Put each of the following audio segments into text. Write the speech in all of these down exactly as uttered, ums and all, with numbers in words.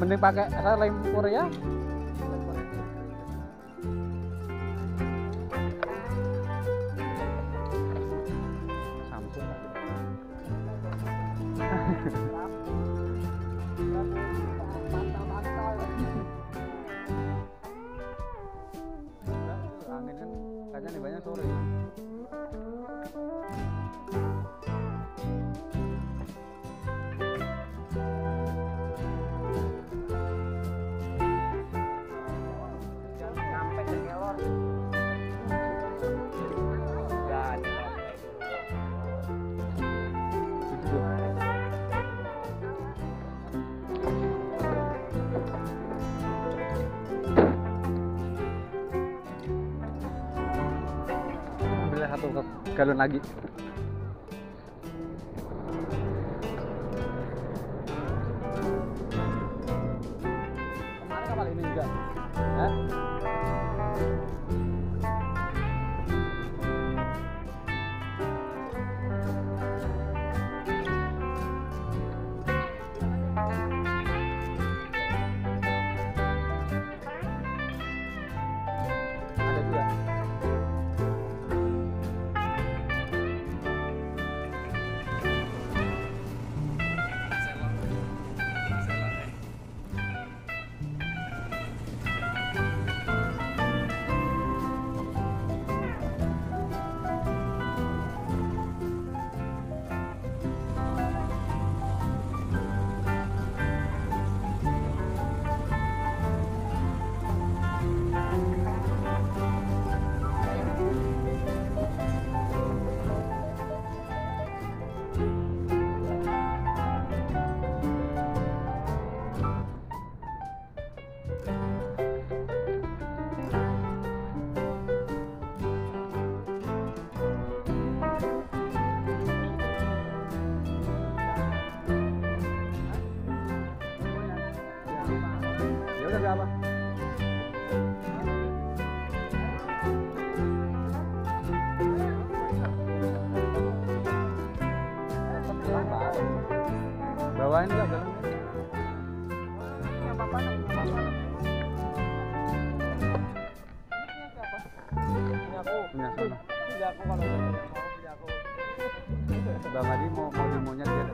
Mending pakai lem Korea. Samsung. Angin kan kayaknya nih banyak sore. Satu galon lagi. Kemarin kapal ini juga. Hah? Apa? Bawain enggak dalam? Ini apa-apa? Ini aku. Ini aku. Ini aku kalau mau. Bang Adi mau mau demonya dia.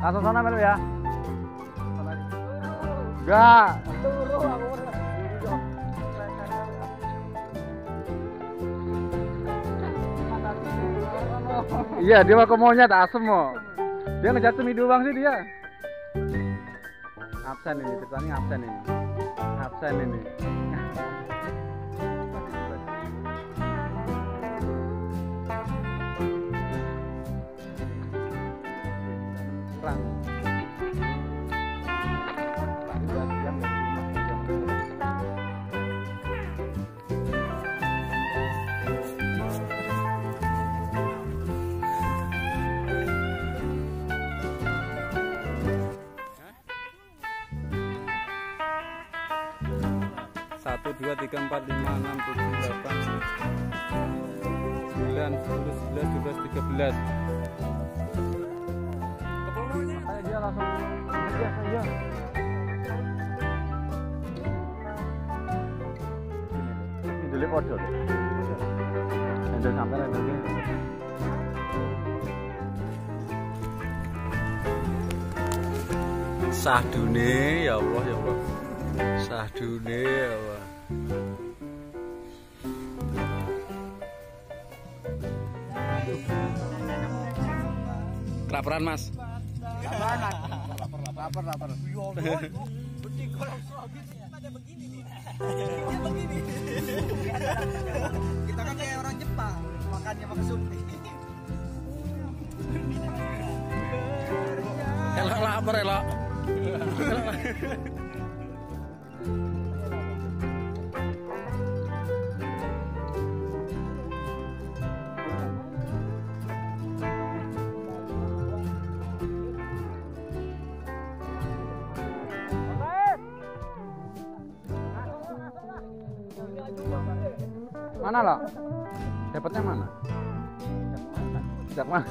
Langsung sana melu ya. Enggak. Turu aku. Iya, dia mah komonya tak asem mo. Dia ngejatuh hidup bang sih dia. Absen ini, ceritanya absen ini. Absen ini. Satu, dua, tiga, empat, lima, enam, tujuh, delapan, sembilan, sepuluh, sebelas, dua belas, tiga belas. Ayo dia langsung dia saja. Ini dulu order. Sudah sampai lagi. Sahdune, ya Allah, ya Allah. Sahdune, ya Allah. Laporan mas. Lapor, lapor, kita kan kayak orang Jepang, makannya pakai sumpit. Elok lapor elok. Terima kasih. mana lo? Dapatnya mana? Sejak mana?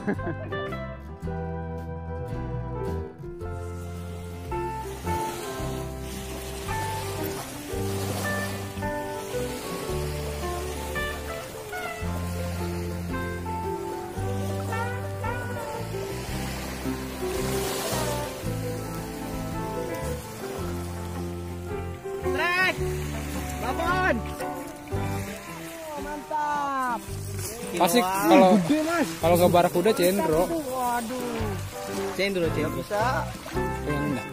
Lapan. Oh, mantap. Pasti kalau kalau ke barakuda cendro. Waduh. Cendro cendro bisa. Yang enggak.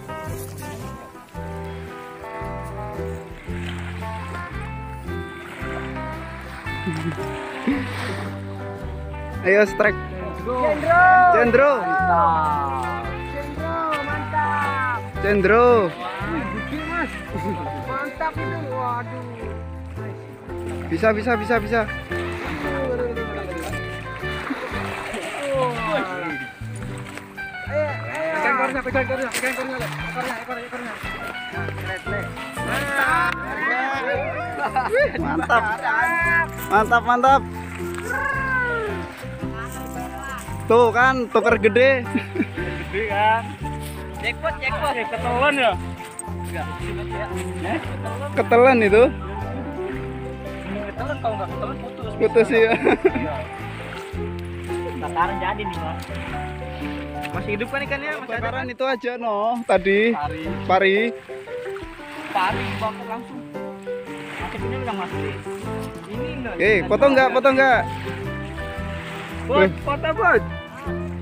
Ayo strike. Cendro. Cendro. Mantap. Cendro mantap. Cendro. Mantap itu, waduh. Bisa, bisa, bisa, bisa. Ayo, ayo. Ekornya, ekornya, ekornya, ekornya. Mantap, mantap, mantap. Tuh kan, tuker gede. Gede kan. Jackpot, jackpot. Ketelan ya. Ketelan itu? Ketelan, kalau nggak ketelan putus. Putus ya. Tataran jadi nih, Mas. Masih hidup kan ikannya? Tataran itu aja, no. Tadi pari. Pari baku langsung. Akhirnya udah masuk. Ini enggak. Oke, foto nggak? Foto nggak? Bos, foto bos.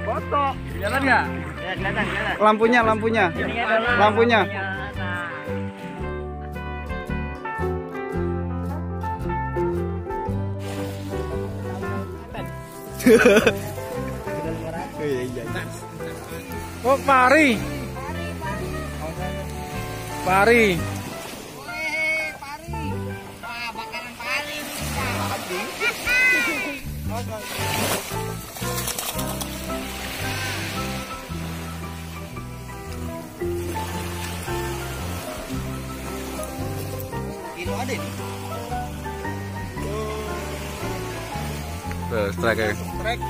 Foto. Jalan nggak? Ya, jalan, jalan. Lampunya, lampunya. Lampunya. Oh, pari. Pari. Weh, pari. Wah, bakaran pari bisa. Ini ada nih. Tuh, strike. Trek.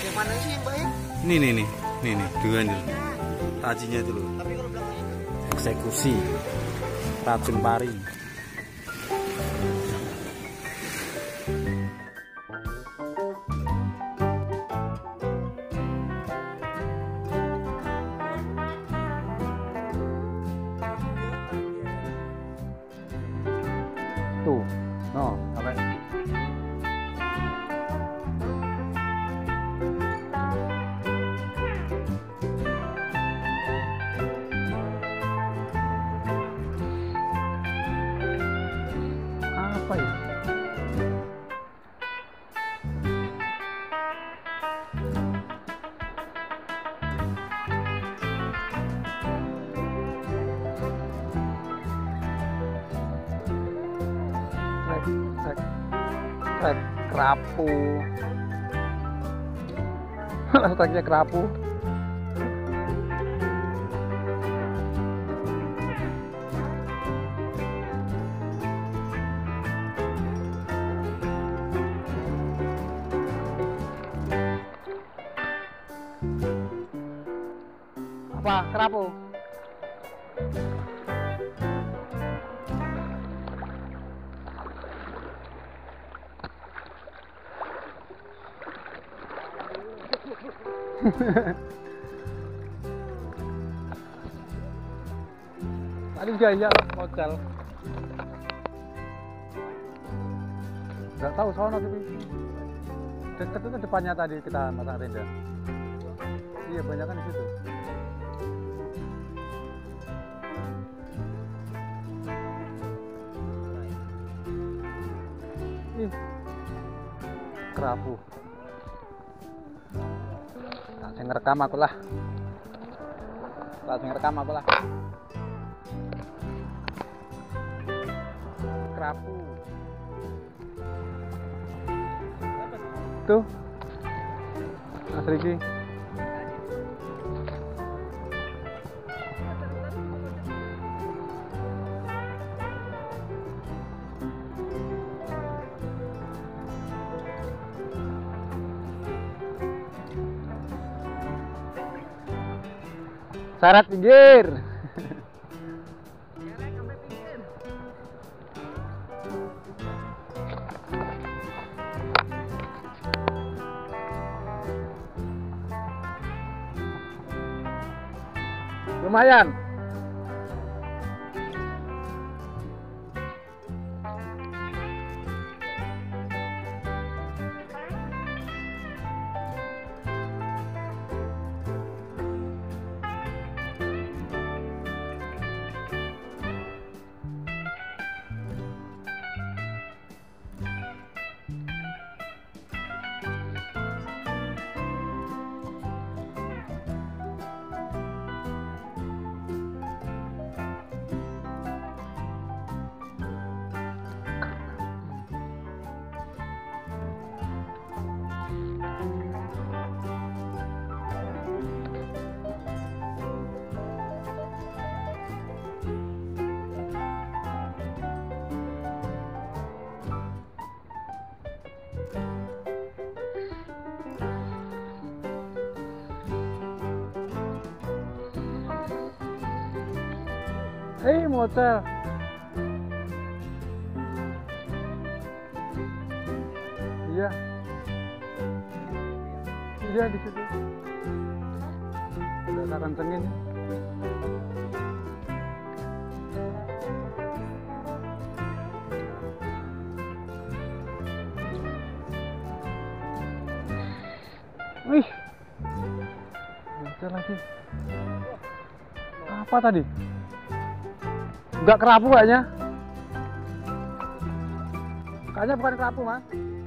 Yang mana sih yang baik? Nih nih nih, nih nih, duluan dulu. Tajinya dulu. Tapi kalau belakangnya eksekusi racun pari. Tuh, no, apa? Trek kerapu, treknya kerapu. Apa kerapu? Tadi gaya loh, modal. Gak tahu soalnya tapi deket itu depannya tadi kita masak tenda. Iya banyak kan di situ. Ih, kerapu. Langsung ngerekam aku lah. Langsung ngerekam aku lah. Kerapu. Tuh. Mas Riki. Syarat pinggir. Lumayan. Hei, motor. Iya. Iya di situ. Udah saya kantengin. Wih. Motor lagi. Apa tadi? Enggak kerapu kayaknya. Kayaknya bukan kerapu, Mas.